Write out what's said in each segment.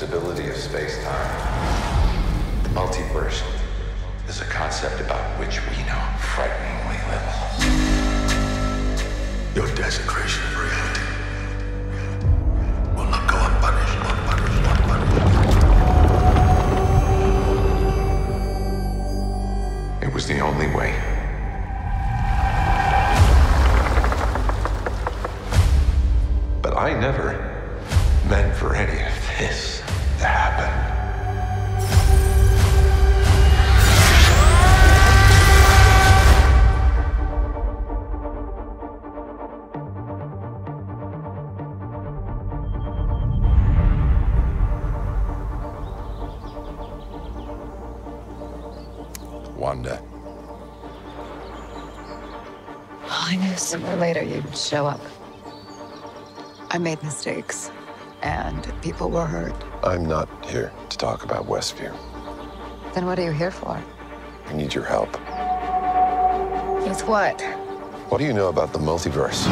stability of space-time. The multiverse is a concept about which we know frighteningly little. Your desecration of reality will not go unpunished, unpunished, unpunished. It was the only way. But I never meant for any of this to happen. Wanda. I knew sooner or later you'd show up. I made mistakes. And people were hurt. I'm not here to talk about Westview. Then what are you here for? I need your help. With what? What do you know about the multiverse?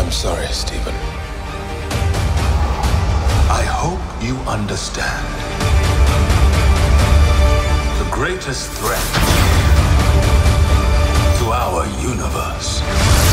I'm sorry, Stephen. I hope you understand. The greatest threat to our universe